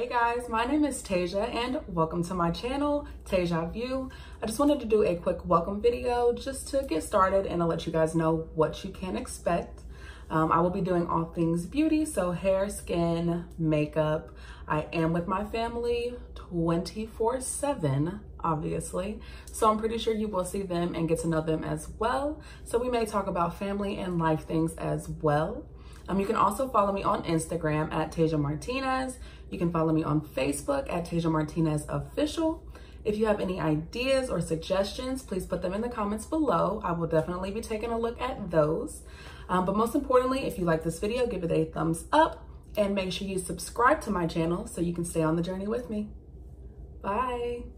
Hey guys, my name is Taija and welcome to my channel, Taija View. I just wanted to do a quick welcome video just to get started and to let you guys know what you can expect. I will be doing all things beauty, so hair, skin, makeup. I am with my family 24/7, obviously. So I'm pretty sure you will see them and get to know them as well. So we may talk about family and life things as well. You can also follow me on Instagram at Taija Martinez. You can follow me on Facebook at Taija Martinez Official. If you have any ideas or suggestions, please put them in the comments below. I will definitely be taking a look at those. But most importantly, if you like this video, give it a thumbs up and make sure you subscribe to my channel so you can stay on the journey with me. Bye.